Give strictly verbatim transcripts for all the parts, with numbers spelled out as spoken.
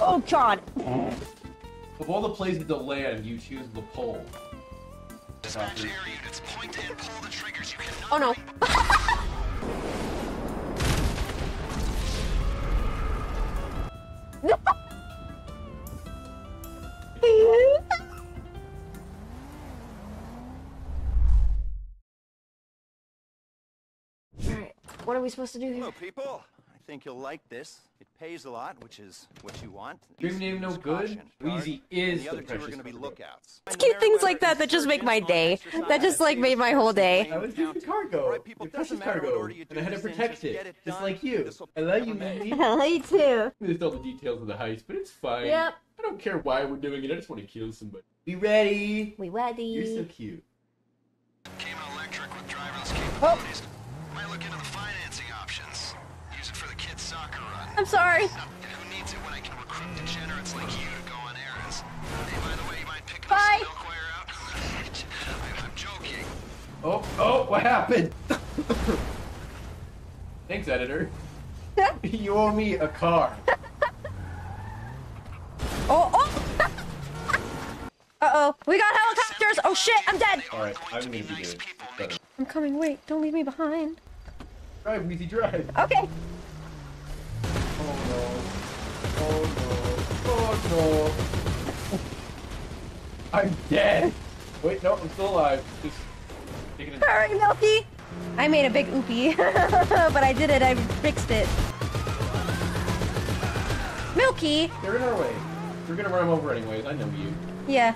Oh god! Of all the plays with the land, you choose the pole. Dispatch air units, point and pull the triggers. You cannot. Oh no! No! Alright, what are we supposed to do here? Hello, people. I think you'll like this. It pays a lot, which is what you want. Dream name no good. Wheezy is the other two are going to be lookouts. It's cute things like that that just make my day. That just like made my whole day. I was doing cargo. Your precious cargo. And I had to protect it, just like you. I love you, Mindy. I love you too. There's all the details of the heist, but it's fine. Yep. I don't care why we're doing it. I just want to kill somebody. Be ready. We ready. You're so cute. Came electric with driverless capabilities. Might look into the financing options. I'm sorry. Who needs it when I can recruit degenerates like you to go on errands? Hey, by the way, you might pick up some milk wire out. I'm joking. Oh, oh, what happened? Thanks, editor. You owe me a car. Oh, oh. Uh-oh, we got helicopters. Oh shit, I'm dead. All right, I'm gonna be good. Better. I'm coming. Wait, don't leave me behind. Drive, Wheezy, drive. Okay. Oh no, oh no, oh no. I'm dead. Wait, no, I'm still alive. Just take it in. All right, Milky. I made a big oopie, but I did it, I fixed it. Milky. They're in our way. You're gonna run them over anyways, I know you. Yeah.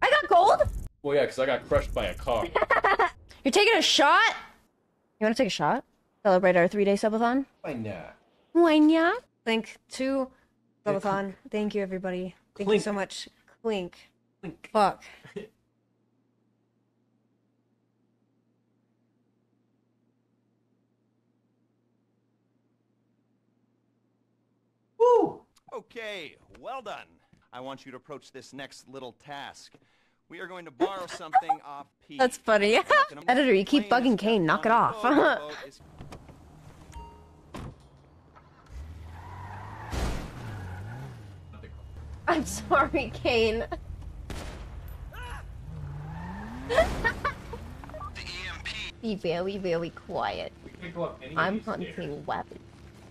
I got gold? Well, yeah, because I got crushed by a car. You're taking a shot? You wanna take a shot? Celebrate our three-day subathon? Why not? Why not? Clink to subathon. Thank you, everybody. Thank Clink. you so much. Clink. Clink. Fuck. Woo! Okay, well done. I want you to approach this next little task. We are going to borrow something off P. That's funny. Editor, you keep bugging Kane. Knock it off. I'm sorry, Kane. The E M P. Be very, very quiet. I'm hunting weapons.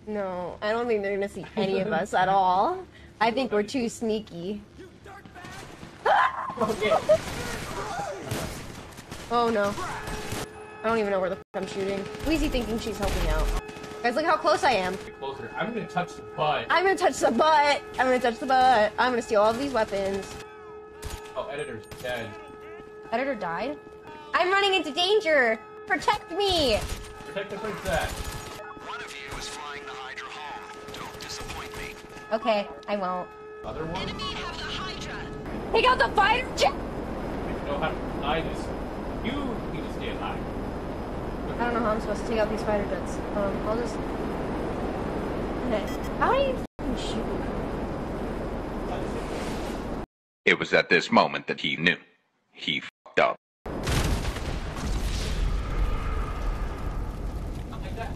No, I don't think they're gonna see any of us at all. I think we're too sneaky. You okay. Oh no. I don't even know where the f I'm shooting. Wheezy thinking she's helping out. Guys, look how close I am. Get closer. I'm gonna touch the butt. I'm gonna touch the butt. I'm gonna touch the butt. I'm gonna steal all of these weapons. Oh, editor's dead. Editor died? I'm running into danger! Protect me! Protect the princess. One of you is flying the Hydra home. Don't disappoint me. Okay, I won't. Other one? Enemy have the Hydra! Take out the fire jet! I know how to fly this. You need to stay alive. I don't know how I'm supposed to take out these fighter jets. Um, I'll just... Okay. How do you f***ing shoot? It was at this moment that he knew. He f***ed up. Not like that.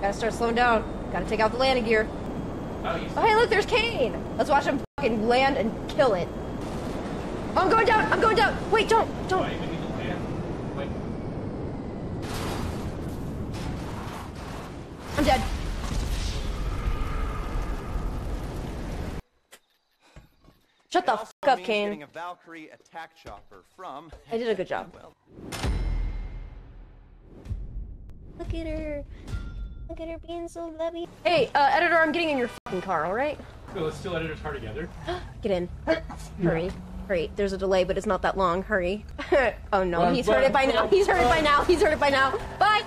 Gotta start slowing down. Gotta take out the landing gear. Oh, oh, hey, look, there's Kane! Let's watch him fucking land and kill it. Oh, I'm going down! I'm going down! Wait, don't! Don't! I even need to land. Wait. I'm dead. Shut the fuck up, Kane. A Valkyrie attack chopper from... I did a good job. Well. Look at her. Look at her being so lovey. Hey, uh, editor, I'm getting in your fucking car, alright? Cool, let's steal editor's car together. Get in. Hurry. Hurry. There's a delay, but it's not that long. Hurry. Oh no, um, he's but, heard it by now. He's heard uh, it by now. He's heard it by now. Bye!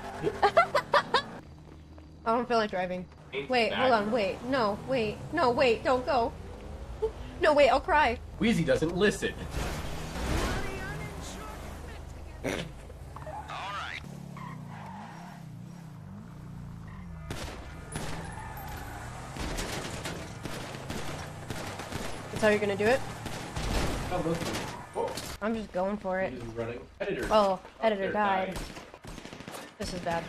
I don't feel like driving. Wait, back. Hold on, wait. No, wait. No, wait, don't go. No, wait, I'll cry. Wheezy doesn't listen. how you're gonna do it? I'm just going for it. Editor. Oh, editor died. This is bad.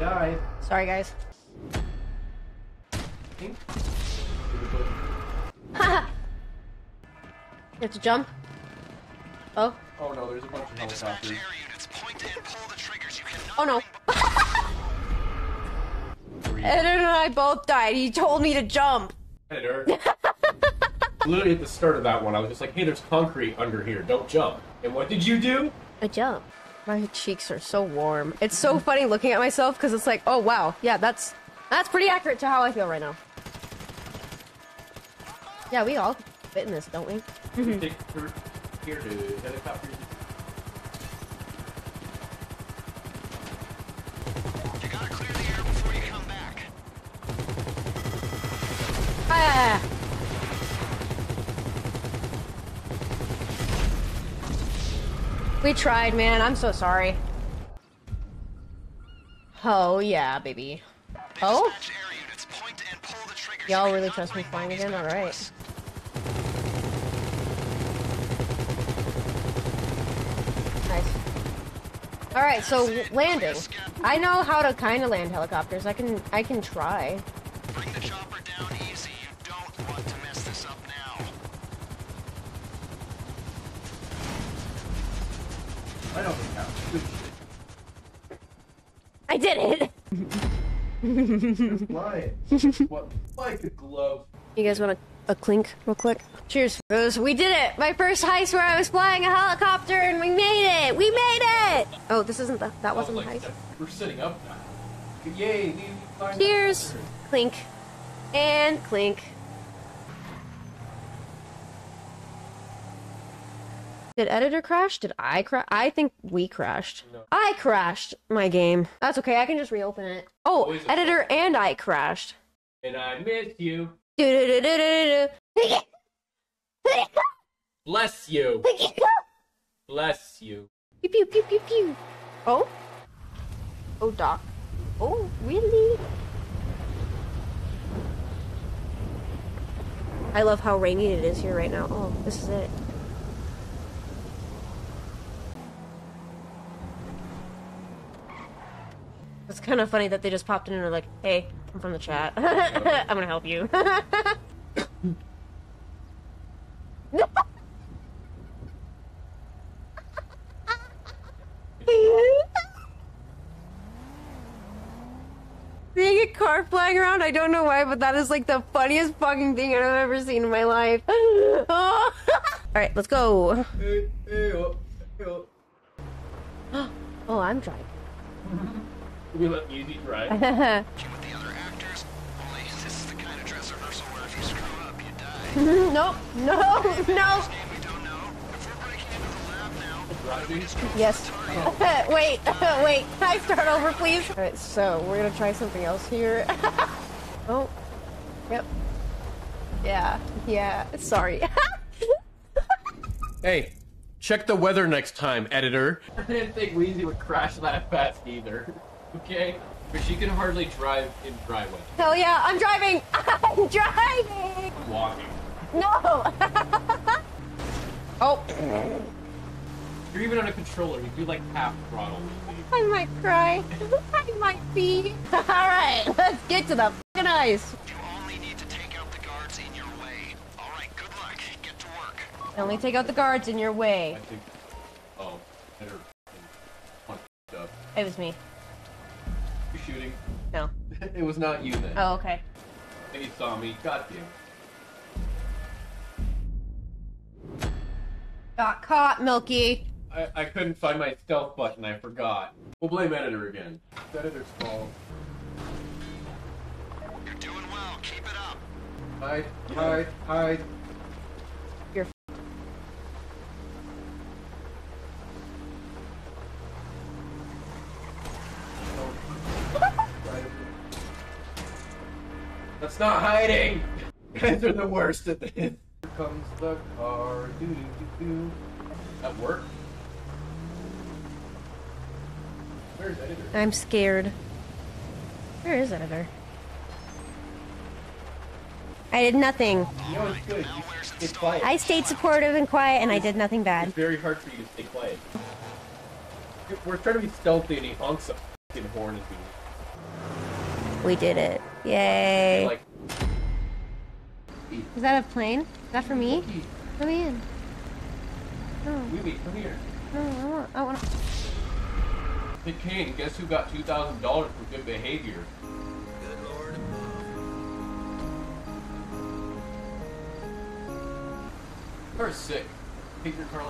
Die. Sorry, guys. Haha! You have to jump? Oh? Oh no, there's a bunch of helicopters. Oh no! Editor and I both died. He told me to jump. Editor. Literally at the start of that one, I was just like, hey, there's concrete under here. Don't jump. And what did you do? I jumped. My cheeks are so warm. It's so funny looking at myself because it's like, oh wow, yeah, that's that's pretty accurate to how I feel right now. Yeah, we all fit in this, don't we? Mm-hmm. Take through here to helicopter. You gotta clear the air before you come back. Ah! We tried, man. I'm so sorry. Oh, yeah, baby. Oh? Y'all really trust me flying again? Alright. Nice. Alright, so landing. I know how to kind of land helicopters. I can, I can try. Bring the chopper down easy. You don't want to mess this up now. I don't think that was good. I did it! Why? What? Like a glove. You guys want a, a clink real quick? Cheers, bros. We did it! My first heist where I was flying a helicopter and we made it! We made it! Oh, this isn't the- that wasn't the heist. We're sitting up now. Yay! We find cheers! Clink. And clink. Did editor crash? Did I crash? I think we crashed. No. I crashed my game. That's okay. I can just reopen it. Oh, Always editor and I crashed. And I miss you. Do do do do do do. Bless you. Bless you. Pew pew pew pew pew. Oh. Oh, Doc. Oh, really? I love how rainy it is here right now. Oh, this is it. It's kind of funny that they just popped in and were like, hey, I'm from the chat. I'm gonna help you. Seeing a car flying around, I don't know why, but that is like the funniest fucking thing I've ever seen in my life. Oh. Alright, let's go. Oh, I'm driving. Mm-hmm. We let Wheezy drive. With the other actors, only this is the kind of dress rehearsal where if you screw up, you die. Nope, no, no. We don't know if we're breaking into the lab now. Yes. Wait, wait. Can I start over, please? All right, so we're gonna try something else here. Oh, yep. Yeah, yeah. Sorry. Hey. Check the weather next time, editor. I didn't think Wheezy would crash that fast either. Okay? But she can hardly drive in dry weather. Hell yeah, I'm driving! I'm driving! I'm walking. No! Oh. You're even on a controller. You do like half throttle. I might cry. I might be. Alright, let's get to the fucking ice. You only need to take out the guards in your way. Alright, good luck. Get to work. You only take out the guards in your way. I think... Oh. Better... Up. It was me. Shooting. No. It was not you then. Oh, okay. And you saw me. Got you. Got caught, Milky. I, I couldn't find my stealth button. I forgot. We'll blame editor again. It's editor's fault. You're doing well. Keep it up. Hide, hide, hide. You're f That's not hiding! Guys are the worst at this. Here comes the car. Doo doo doo doo. That work? Where is editor? I'm scared. Where is editor? I did nothing. No, it's good. You stay quiet. I stayed supportive and quiet, and I did nothing bad. It's very hard for you to stay quiet. We're trying to be stealthy, and he honks a fucking horn at me. We did it. Yay. Like... Is that a plane? Is that for me? Let me in. No. Wheezy, come here. No, I want. I want. Hey, Kane, guess who got two thousand dollars for good behavior? Good Lord. You're sick. Pick your car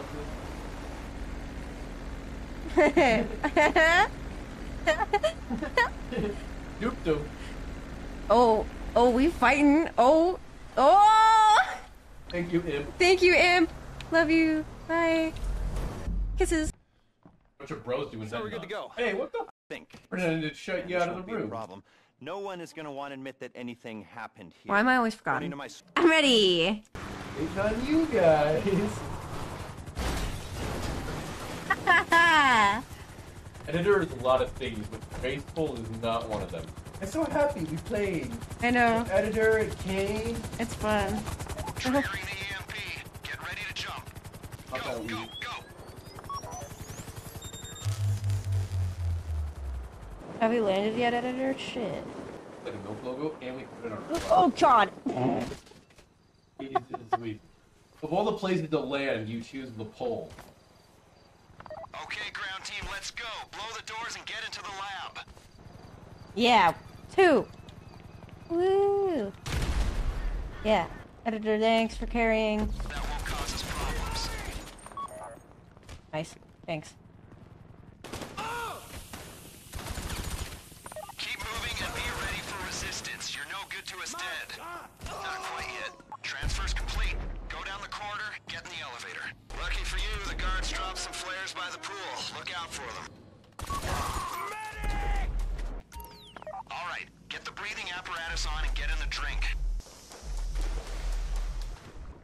like this. Doop doop. Oh, oh, we fighting. Oh, oh. Thank you, Imp. Thank you, Imp. Love you. Bye. Kisses. Bunch of bros doing so that. We're good to go. Hey, what the f think? Pretended to shut you out of the room. Problem. No one is gonna want to admit that anything happened here. Why am I always forgotten? My... I'm ready. It's on you guys. Editor is a lot of things, but Faithful is not one of them. I'm so happy we played. I know. With Editor and Kane. It's fun. Triggering the E M P. Get ready to jump. Go, go, go. Have we landed yet, Editor? Shit. Like a milk logo, and we put it on. Oh God! Of all the places to land, you choose the pole. Okay, ground team, let's go. Blow the doors and get into the lab. Yeah, two. Woo! Yeah, Editor, thanks for carrying. That won't cause us problems. Nice, thanks.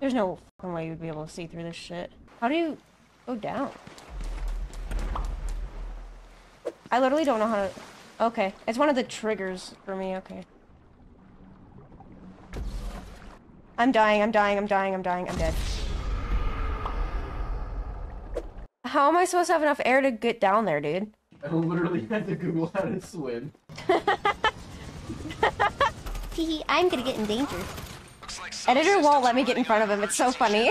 There's no fucking way you'd be able to see through this shit. How do you go down? I literally don't know how to... Okay, it's one of the triggers for me, okay. I'm dying, I'm dying, I'm dying, I'm dying, I'm dead. How am I supposed to have enough air to get down there, dude? I literally had to Google how to swim. Hehe, I'm gonna get in danger. Editor won't let me get in front of him. It's so funny.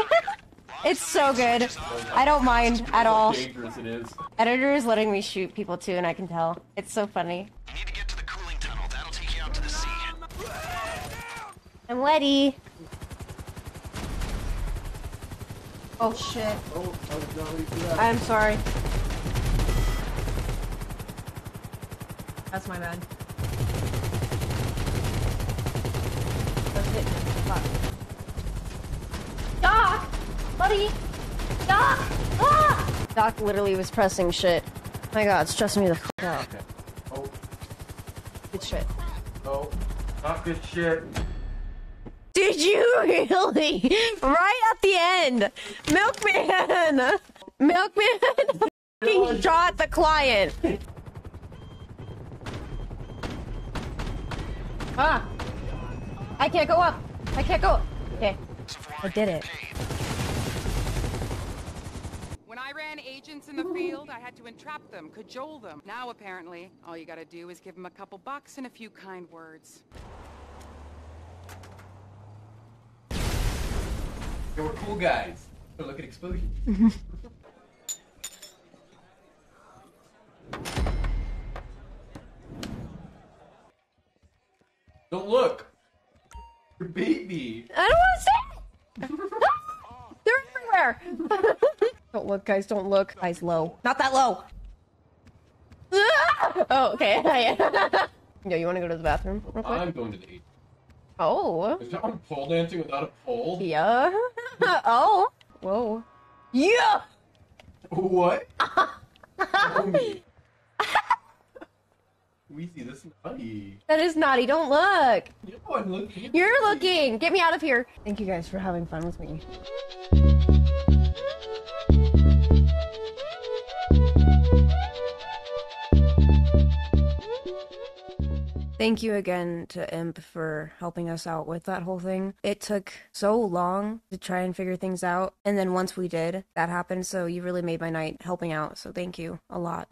It's so good. I don't mind at all. Editor is letting me shoot people too, and I can tell. It's so funny. You need to get to the cooling tunnel. That'll take you out to the sea. I'm ready. Oh shit. I'm sorry. That's my bad. Doc! Buddy! Doc! Ah! Doc literally was pressing shit. My god, it's stressing me the f*** out. Okay. Oh. Good shit. Oh. Not good shit. Did you really? Right at the end! Milkman! Milkman fucking shot the client! Ah! I can't go up! I can't go up! Okay. I did it. When I ran agents in the field, I had to entrap them, cajole them. Now, apparently, all you gotta do is give them a couple bucks and a few kind words. They were cool guys. But look at explosions. Don't look! Baby! I don't want to say it! They're everywhere! Don't look, guys, don't look. Eyes low. Not that low! Oh, okay. Yo, you want to go to the bathroom real quick? I'm going to the eight. Oh. Is that one pole dancing without a pole? Yeah. Oh. Whoa. Yeah! What? Oh. Wheezy, that's naughty. That is naughty. Don't look. No, I'm looking. You're looking. Get me out of here. Thank you guys for having fun with me. Thank you again to Imp for helping us out with that whole thing. It took so long to try and figure things out, and then once we did, that happened, so you really made my night helping out, so thank you a lot.